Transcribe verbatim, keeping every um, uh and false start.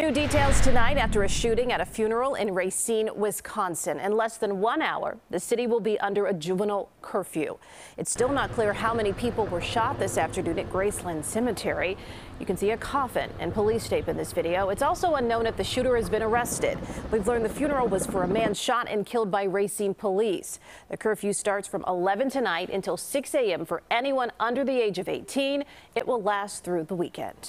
New details tonight after a shooting at a funeral in Racine, Wisconsin. In less than one hour, the city will be under a juvenile curfew. It's still not clear how many people were shot this afternoon at Graceland Cemetery. You can see a coffin and police tape in this video. It's also unknown if the shooter has been arrested. We've learned the funeral was for a man shot and killed by Racine police. The curfew starts from eleven tonight until six a m for anyone under the age of eighteen. It will last through the weekend.